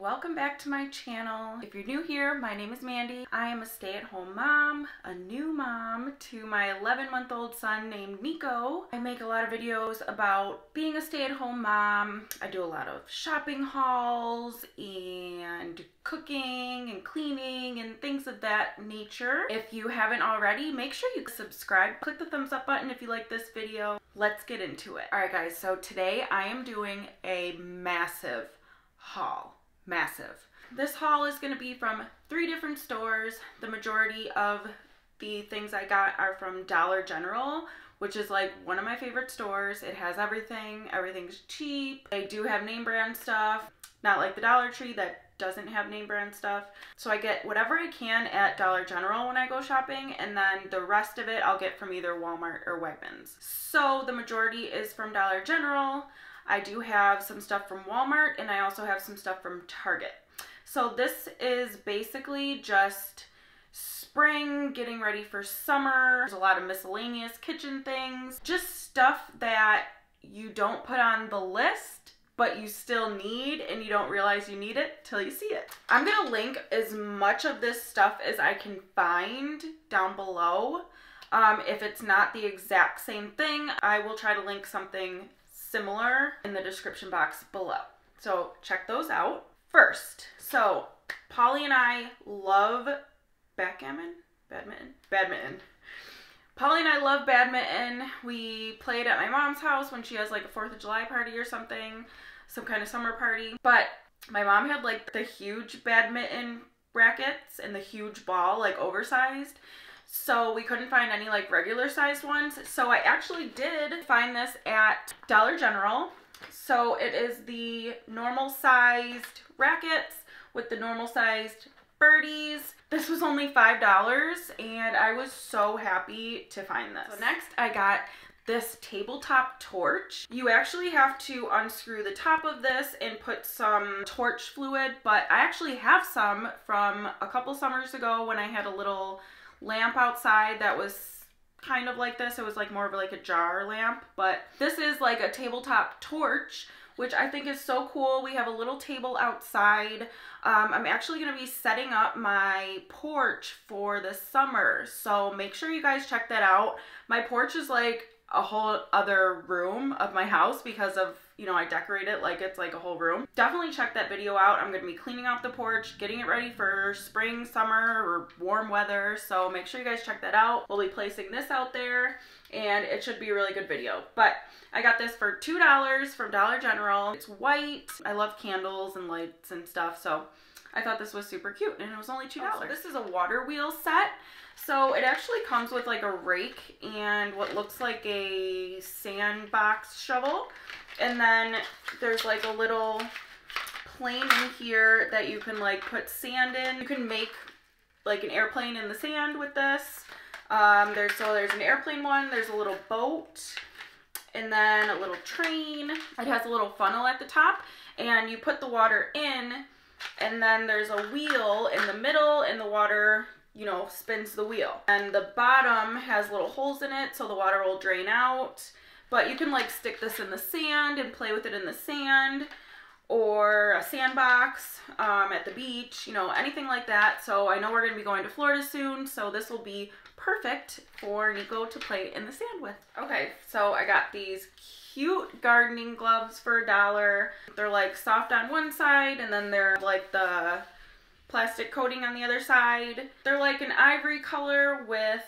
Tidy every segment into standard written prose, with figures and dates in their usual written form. Welcome back to my channel. If you're new here, my name is Mandy. I am a stay-at-home mom, a new mom to my 11-month-old son named Nico. I make a lot of videos about being a stay-at-home mom. I do a lot of shopping hauls and cooking and cleaning and things of that nature. If you haven't already, make sure you subscribe. Click the thumbs up button if you like this video. Let's get into it. Alright guys, so today I am doing a massive haul. Massive. This haul is going to be from 3 different stores. The majority of the things I got are from Dollar General, which is like one of my favorite stores. It has everything. Everything's cheap. They do have name brand stuff. Not like the Dollar Tree that doesn't have name brand stuff. So I get whatever I can at Dollar General when I go shopping, and then the rest of it I'll get from either Walmart or Wegmans. So the majority is from Dollar General. I do have some stuff from Walmart, and I also have some stuff from Target. So this is basically just spring, getting ready for summer. There's a lot of miscellaneous kitchen things, just stuff that you don't put on the list, but you still need, and you don't realize you need it till you see it. I'm gonna link as much of this stuff as I can find down below. If it's not the exact same thing, I will try to link something similar in the description box below. So check those out. First, so Polly and I love backgammon? Badminton? Badminton. Polly and I love badminton. We played at my mom's house when she has like a 4th of July party or something, some kind of summer party. But my mom had like the huge badminton rackets and the huge ball, like oversized. So we couldn't find any like regular sized ones. So I actually did find this at Dollar General. So it is the normal sized rackets with the normal sized birdies. This was only $5 and I was so happy to find this. So next I got this tabletop torch. You actually have to unscrew the top of this and put some torch fluid, but I actually have some from a couple summers ago when I had a little lamp outside that was kind of like this. It was like more of like a jar lamp, but this is like a tabletop torch, which I think is so cool. We have a little table outside. I'm actually going to be setting up my porch for the summer, so make sure you guys check that out. My porch is like a whole other room of my house because of, you know, I decorate it like it's like a whole room. Definitely check that video out. I'm going to be cleaning out the porch, getting it ready for spring, summer, or warm weather. So make sure you guys check that out. We'll be placing this out there and it should be a really good video. But I got this for $2 from Dollar General. It's white. I love candles and lights and stuff, so I thought this was super cute, and it was only $2. Oh, so this is a water wheel set. So it actually comes with like a rake and what looks like a sandbox shovel. And then there's like a little plane in here that you can like put sand in. You can make like an airplane in the sand with this. So there's an airplane one, there's a little boat, and then a little train. It has a little funnel at the top and you put the water in, and then there's a wheel in the middle and the water, you know, spins the wheel. And the bottom has little holes in it so the water will drain out. But you can like stick this in the sand and play with it in the sand, or a sandbox at the beach, you know, anything like that. So I know we're going to be going to Florida soon, so this will be perfect for Nico to play in the sand with. Okay, so I got these cute gardening gloves for $1. They're like soft on one side and then they're like the plastic coating on the other side. They're like an ivory color with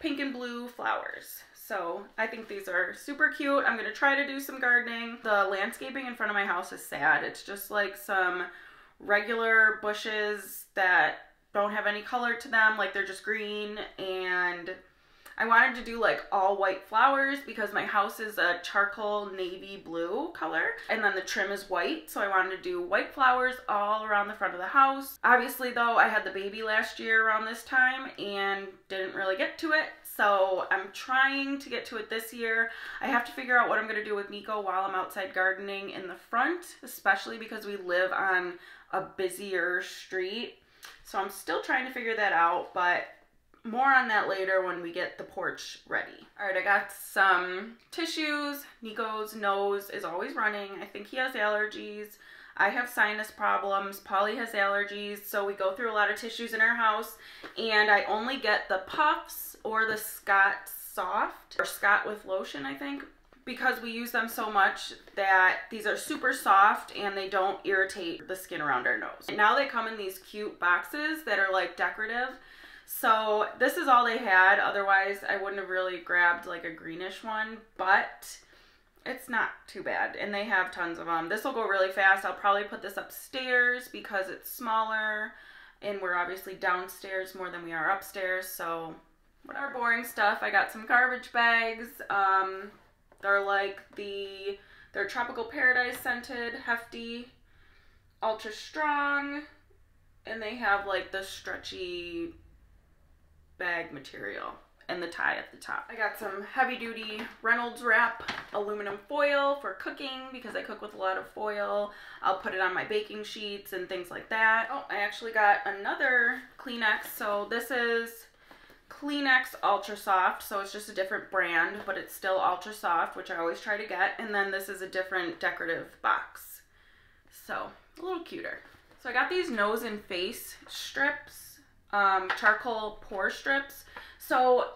pink and blue flowers. So I think these are super cute. I'm gonna try to do some gardening. The landscaping in front of my house is sad. It's just like some regular bushes that don't have any color to them. Like they're just green, and I wanted to do like all white flowers because my house is a charcoal navy blue color and then the trim is white. So I wanted to do white flowers all around the front of the house. Obviously though, I had the baby last year around this time and didn't really get to it. So I'm trying to get to it this year. I have to figure out what I'm going to do with Nico while I'm outside gardening in the front, especially because we live on a busier street. So I'm still trying to figure that out, but more on that later when we get the porch ready. Alright, I got some tissues. Nico's nose is always running. I think he has allergies. I have sinus problems, Polly has allergies, so we go through a lot of tissues in our house, and I only get the Puffs or the Scott Soft, or Scott with lotion, I think, because we use them so much that these are super soft and they don't irritate the skin around our nose. And now they come in these cute boxes that are like decorative. So this is all they had. Otherwise I wouldn't have really grabbed like a greenish one, but it's not too bad. And they have tons of them. This will go really fast. I'll probably put this upstairs because it's smaller and we're obviously downstairs more than we are upstairs. So what our boring stuff, I got some garbage bags. They're like they're Tropical Paradise scented, Hefty, Ultra Strong, and they have like the stretchy bag material and the tie at the top. I got some heavy duty Reynolds Wrap aluminum foil for cooking because I cook with a lot of foil. I'll put it on my baking sheets and things like that. Oh, I actually got another Kleenex. So this is Kleenex Ultra Soft, so it's just a different brand, but it's still Ultra Soft, which I always try to get. And then this is a different decorative box, so a little cuter. So I got these nose and face strips, charcoal pore strips. So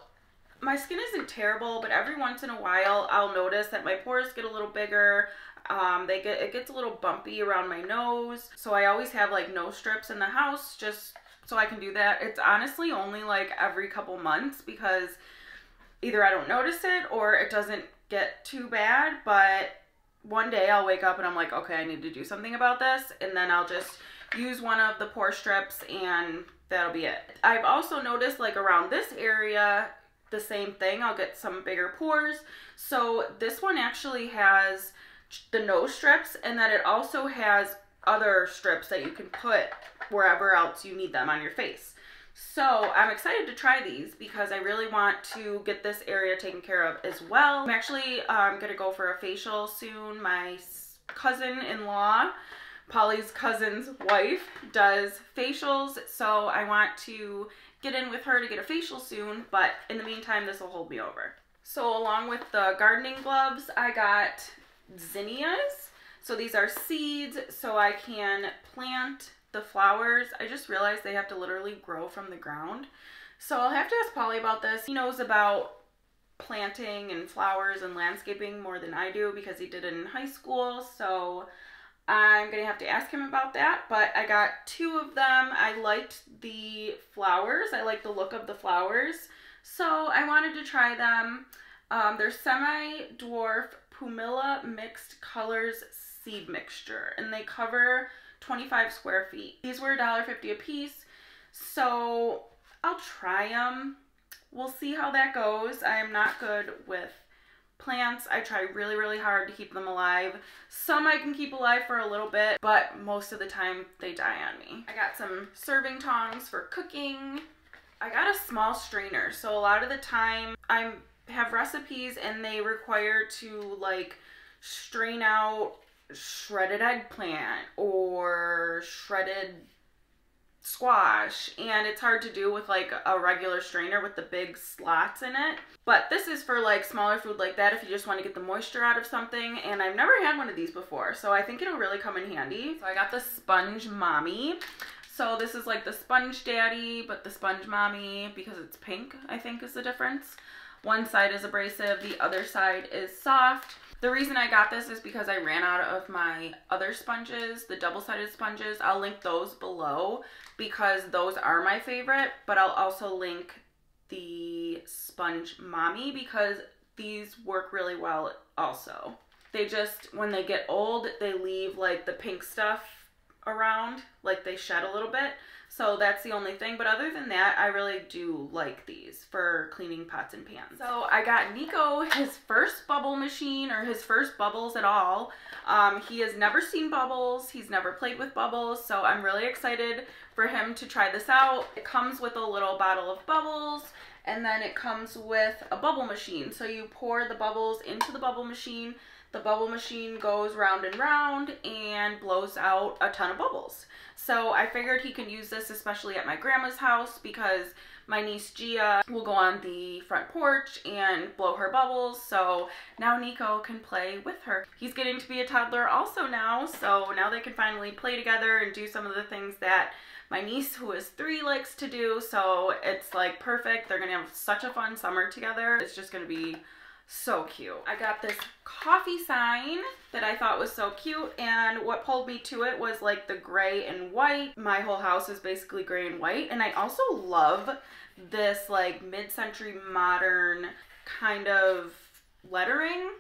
my skin isn't terrible, but every once in a while I'll notice that my pores get a little bigger. It gets a little bumpy around my nose, so I always have like nose strips in the house just so I can do that. It's honestly only like every couple months because either I don't notice it or it doesn't get too bad, but one day I'll wake up and I'm like, okay, I need to do something about this, and then I'll just use one of the pore strips and that'll be it. I've also noticed like around this area the same thing. I'll get some bigger pores. So this one actually has the nose strips, and then it also has other strips that you can put wherever else you need them on your face. So I'm excited to try these because I really want to get this area taken care of as well. I'm actually gonna go for a facial soon. My cousin-in-law, Polly's cousin's wife, does facials, so I want to get in with her to get a facial soon, but in the meantime this will hold me over. So along with the gardening gloves, I got zinnias. So these are seeds, so I can plant the flowers. I just realized they have to literally grow from the ground. So I'll have to ask Polly about this. He knows about planting and flowers and landscaping more than I do because he did it in high school. So I'm gonna have to ask him about that. But I got two of them. I liked the flowers. I like the look of the flowers. So I wanted to try them. They're semi-dwarf Pumila Mixed Colors Seed Mixture, and they cover 25 square feet. These were $1.50 a piece, so I'll try them. We'll see how that goes. I am not good with plants. I try really, really hard to keep them alive. Some I can keep alive for a little bit, but most of the time they die on me. I got some serving tongs for cooking. I got a small strainer, so a lot of the time I'm have recipes and they require to like strain out shredded eggplant or shredded squash, and it's hard to do with like a regular strainer with the big slots in it. But this is for like smaller food like that if you just want to get the moisture out of something, and I've never had one of these before, so I think it'll really come in handy. So I got the Sponge Mommy. So this is like the Sponge Daddy but the Sponge Mommy because it's pink, I think is the difference. One side is abrasive, the other side is soft. The reason I got this is because I ran out of my other sponges, the double-sided sponges. I'll link those below because those are my favorite, but I'll also link the Sponge Mommy because these work really well also. They just, when they get old, they leave like the pink stuff around, like they shed a little bit. So that's the only thing, but other than that, I really do like these for cleaning pots and pans. So I got Nico his first bubble machine, or his first bubbles at all. He has never seen bubbles, he's never played with bubbles, so I'm really excited for him to try this out. It comes with a little bottle of bubbles, and then it comes with a bubble machine. So you pour the bubbles into the bubble machine, the bubble machine goes round and round and blows out a ton of bubbles. So I figured he could use this, especially at my grandma's house, because my niece Gia will go on the front porch and blow her bubbles. So now Nico can play with her. He's getting to be a toddler also now, so now they can finally play together and do some of the things that my niece, who is 3, likes to do. So it's like perfect. They're gonna have such a fun summer together. It's just gonna be so cute. I got this coffee sign that I thought was so cute, and what pulled me to it was like the gray and white. My whole house is basically gray and white, and I also love this like mid-century modern kind of lettering.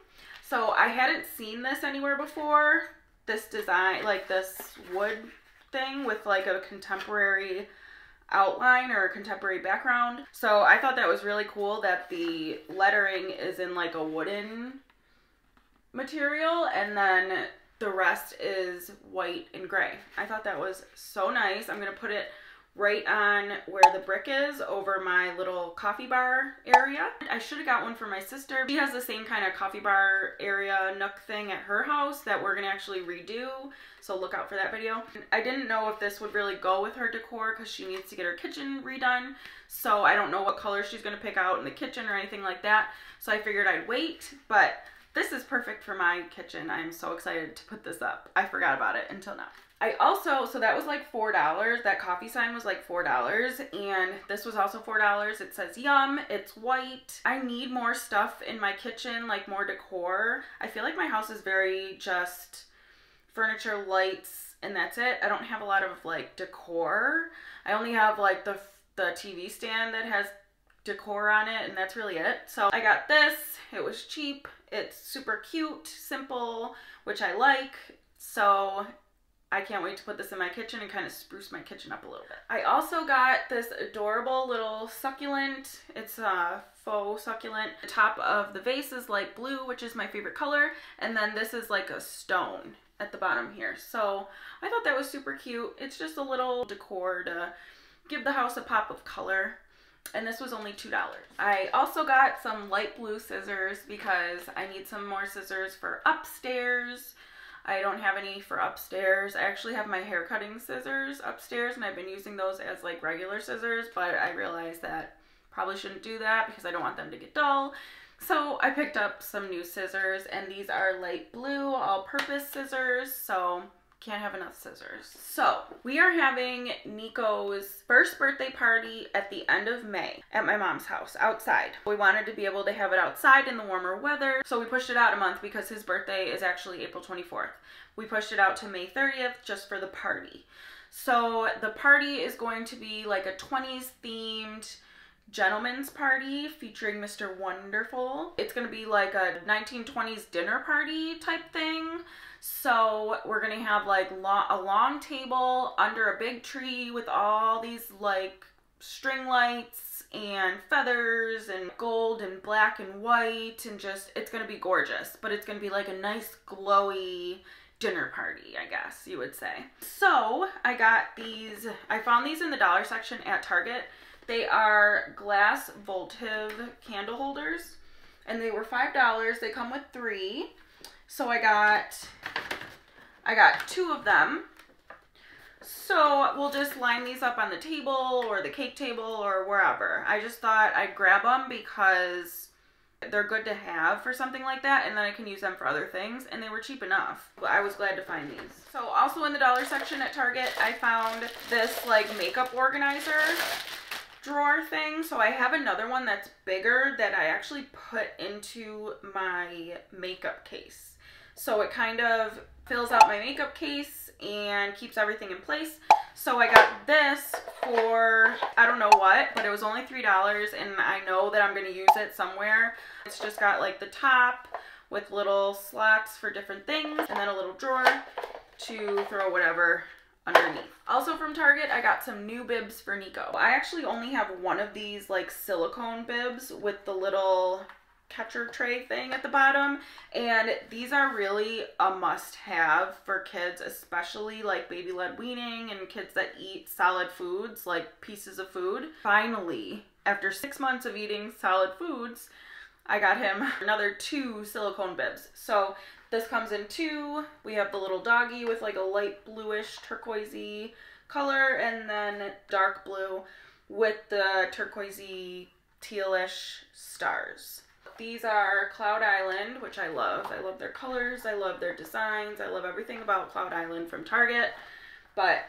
So I hadn't seen this anywhere before, this design, like this wood thing with like a contemporary outline or contemporary background. So I thought that was really cool that the lettering is in like a wooden material and then the rest is white and gray. I thought that was so nice. I'm gonna put it right on where the brick is over my little coffee bar area. I should have got one for my sister. She has the same kind of coffee bar area nook thing at her house that we're gonna actually redo, so look out for that video. I didn't know if this would really go with her decor because she needs to get her kitchen redone, so I don't know what color she's gonna pick out in the kitchen or anything like that, so I figured I'd wait, but this is perfect for my kitchen. I'm so excited to put this up. I forgot about it until now. I also, so that was like $4. That coffee sign was like $4, and this was also $4. It says Yum. It's white. I need more stuff in my kitchen, like more decor. I feel like my house is very just furniture, lights, and that's it. I don't have a lot of like decor. I only have like the TV stand that has decor on it, and that's really it. So I got this. It was cheap. It's super cute, simple, which I like. So I can't wait to put this in my kitchen and kind of spruce my kitchen up a little bit. I also got this adorable little succulent. It's a faux succulent. The top of the vase is like blue, which is my favorite color. And then this is like a stone at the bottom here. So I thought that was super cute. It's just a little decor to give the house a pop of color. And this was only $2. I also got some light blue scissors because I need some more scissors for upstairs. I don't have any for upstairs. I actually have my hair cutting scissors upstairs, and I've been using those as like regular scissors, but I realized that probably shouldn't do that because I don't want them to get dull. So I picked up some new scissors, and these are light blue all-purpose scissors, so can't have enough scissors. So we are having Nico's first birthday party at the end of May at my mom's house outside. We wanted to be able to have it outside in the warmer weather, so we pushed it out a month because his birthday is actually April 24th. We pushed it out to May 30th just for the party. So the party is going to be like a 20s themed gentleman's party featuring Mr. Wonderful. It's gonna be like a 1920s dinner party type thing. So we're gonna have like a long table under a big tree with all these like string lights and feathers and gold and black and white, and just, it's gonna be gorgeous, but it's gonna be like a nice glowy dinner party, I guess you would say. So I got these, I found these in the dollar section at Target. They are glass votive candle holders, and they were $5. They come with 3. So I got 2 of them. So we'll just line these up on the table or the cake table or wherever. I just thought I'd grab them because they're good to have for something like that, and then I can use them for other things, and they were cheap enough. But I was glad to find these. So also in the dollar section at Target, I found this like makeup organizer drawer thing. So I have another one that's bigger that I actually put into my makeup case. So it kind of fills out my makeup case and keeps everything in place. So I got this for, I don't know what, but it was only $3, and I know that I'm going to use it somewhere. It's just got like the top with little slots for different things, and then a little drawer to throw whatever underneath. Also from Target, I got some new bibs for Nico. I actually only have one of these like silicone bibs with the little catcher tray thing at the bottom, and these are really a must-have for kids, especially like baby-led weaning and kids that eat solid foods, like pieces of food. Finally, after 6 months of eating solid foods, I got him another 2 silicone bibs. So this comes in 2. We have the little doggy with like a light bluish turquoisey color, and then dark blue with the turquoisey tealish stars. These are Cloud Island, which I love. I love their colors. I love their designs. I love everything about Cloud Island from Target. But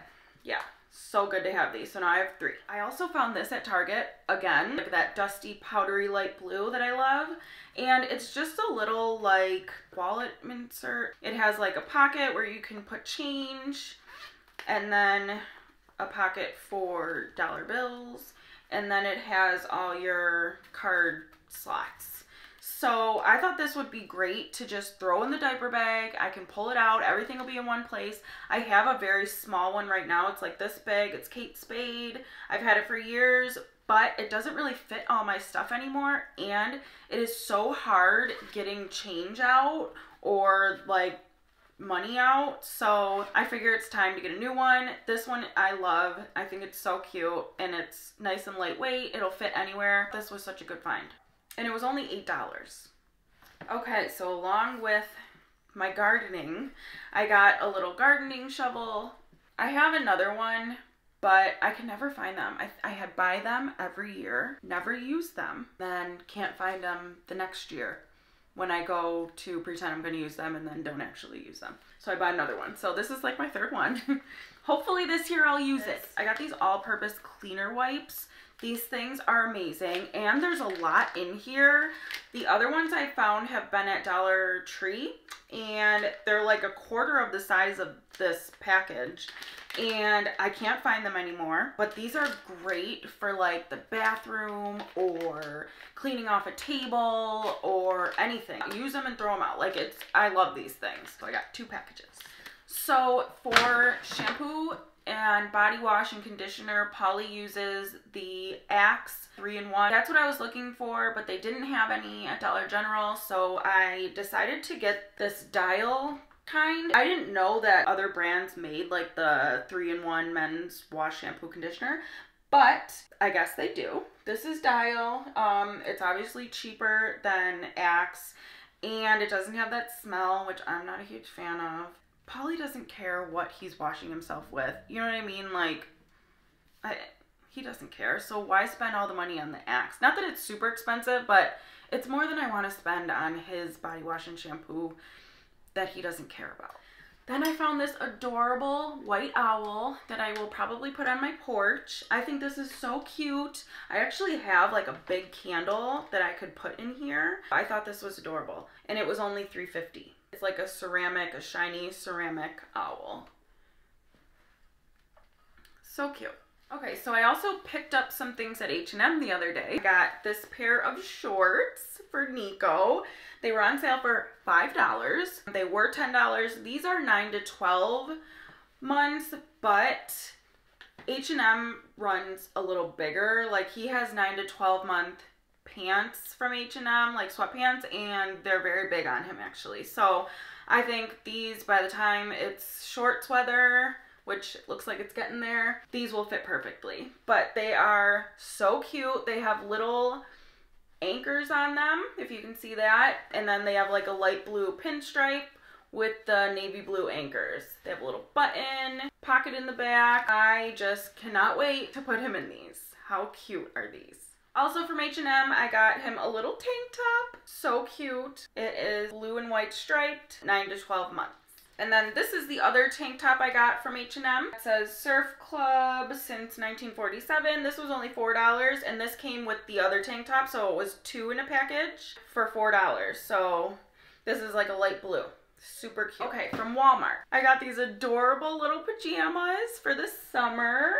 yeah, so good to have these. So now I have 3. I also found this at Target again, like that dusty powdery light blue that I love. And it's just a little like wallet insert. It has like a pocket where you can put change, and then a pocket for dollar bills. And then it has all your card slots. So I thought this would be great to just throw in the diaper bag. I can pull it out. Everything will be in one place. I have a very small one right now. It's like this big. It's Kate Spade. I've had it for years, but it doesn't really fit all my stuff anymore. And it is so hard getting change out or like money out. So I figure it's time to get a new one. This one I love. I think it's so cute, and it's nice and lightweight. It'll fit anywhere. This was such a good find, and it was only $8. Okay, so along with my gardening, I got a little gardening shovel. I have another one, but I can never find them. I had buy them every year, never use them, then can't find them the next year when I go to pretend I'm going to use them and then don't actually use them. So I bought another one. So this is like my 3rd one. Hopefully this year I'll use it. I got these all-purpose cleaner wipes. These things are amazing, and there's a lot in here. The other ones I found have been at Dollar Tree, and they're like a quarter of the size of this package, and I can't find them anymore. But these are great for like the bathroom or cleaning off a table or anything. Use them and throw them out. Like I love these things. So I got 2 packages. So for shampoo and body wash and conditioner, Polly uses the Axe 3-in-1. That's what I was looking for, but they didn't have any at Dollar General, so I decided to get this Dial kind. I didn't know that other brands made like the 3-in-1 men's wash, shampoo, conditioner, but I guess they do. This is Dial. It's obviously cheaper than Axe, and it doesn't have that smell, which I'm not a huge fan of. Polly doesn't care what he's washing himself with. You know what I mean? Like, he doesn't care. So why spend all the money on the Axe? Not that it's super expensive, but it's more than I want to spend on his body wash and shampoo that he doesn't care about. Then I found this adorable white owl that I will probably put on my porch. I think this is so cute. I actually have like a big candle that I could put in here. I thought this was adorable, and it was only $3.50. It's like a shiny ceramic owl. So cute. Okay, so I also picked up some things at H&M the other day. I got this pair of shorts for Nico. They were on sale for $5. They were $10. These are 9 to 12 months, but H&M runs a little bigger. Like, he has 9 to 12 month pants from H&M, like sweatpants, and they're very big on him actually. So I think these, by the time it's shorts weather, which looks like it's getting there, these will fit perfectly. But they are so cute. They have little anchors on them, if you can see that, and then they have like a light blue pinstripe with the navy blue anchors. They have a little button, pocket in the back. I just cannot wait to put him in these. How cute are these? Also from H&M, I got him a little tank top. So cute. It is blue and white striped, 9 to 12 months. And then this is the other tank top I got from H&M. It says Surf Club since 1947. This was only $4, and this came with the other tank top, so it was 2 in a package for $4. So this is like a light blue. Super cute. Okay, from Walmart, I got these adorable little pajamas for the summer.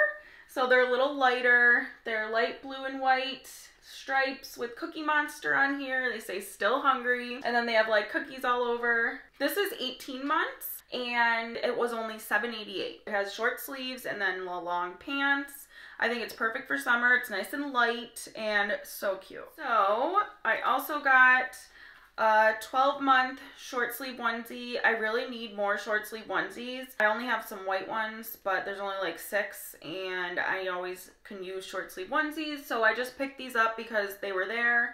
So they're a little lighter. They're light blue and white stripes with Cookie Monster on here. They say still hungry. And then they have like cookies all over. This is 18 months and it was only $7.88. It has short sleeves and then long pants. I think it's perfect for summer. It's nice and light and so cute. So I also got a 12-month short sleeve onesie. I really need more short sleeve onesies. I only have some white ones, but there's only like 6, and I always can use short sleeve onesies. So I just picked these up because they were there.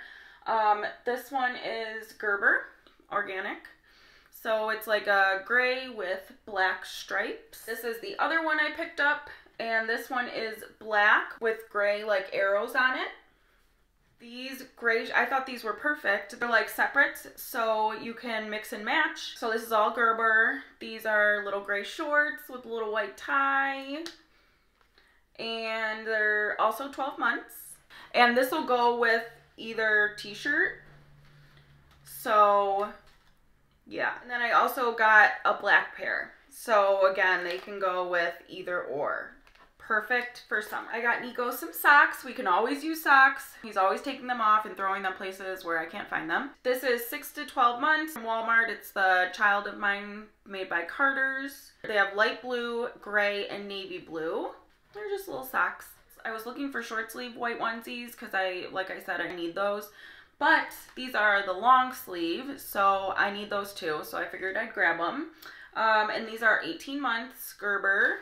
This one is Gerber Organic. So it's like a gray with black stripes. This is the other one I picked up, and this one is black with gray like arrows on it. These grays, I thought these were perfect. They're like separates, so you can mix and match. So this is all Gerber. These are little gray shorts with a little white tie. And they're also 12 months. And this will go with either t-shirt. So yeah, and then I also got a black pair. So again, they can go with either or. Perfect for summer. I got Nico some socks. We can always use socks. He's always taking them off and throwing them places where I can't find them. This is 6 to 12 months from Walmart. It's the Child of Mine made by Carter's. They have light blue, gray, and navy blue. They're just little socks. I was looking for short sleeve white onesies because like I said, I need those. But these are the long sleeve, so I need those too. So I figured I'd grab them. And these are 18 months Gerber,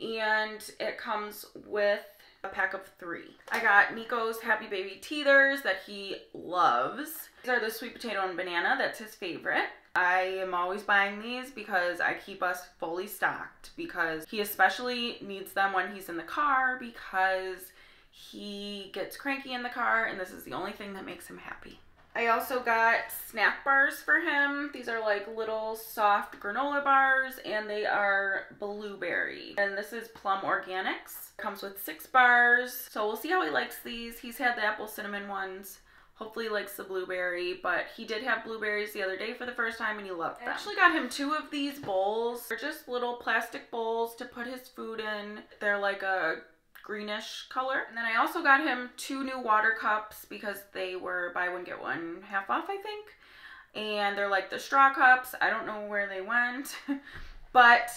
and it comes with a pack of 3. I got Nico's Happy Baby teethers that he loves. These are the sweet potato and banana. That's his favorite. I am always buying these because I keep us fully stocked, because he especially needs them when he's in the car, because he gets cranky in the car, and this is the only thing that makes him happy. I also got snack bars for him. These are like little soft granola bars, and they are blueberry. And this is Plum Organics. Comes with 6 bars. So we'll see how he likes these. He's had the apple cinnamon ones. Hopefully he likes the blueberry, but he did have blueberries the other day for the first time, and he loved them. I actually got him 2 of these bowls. They're just little plastic bowls to put his food in. They're like a greenish color. And then I also got him 2 new water cups because they were buy one get one half off, I think. And they're like the straw cups. I don't know where they went, but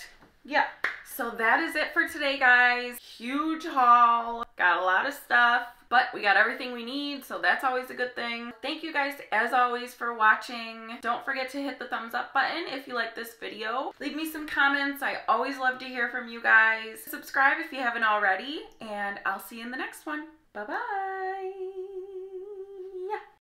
yeah. So that is it for today, guys. Huge haul. Got a lot of stuff, but we got everything we need, so that's always a good thing. Thank you guys, as always, for watching. Don't forget to hit the thumbs up button if you like this video. Leave me some comments. I always love to hear from you guys. Subscribe if you haven't already, and I'll see you in the next one. Bye-bye.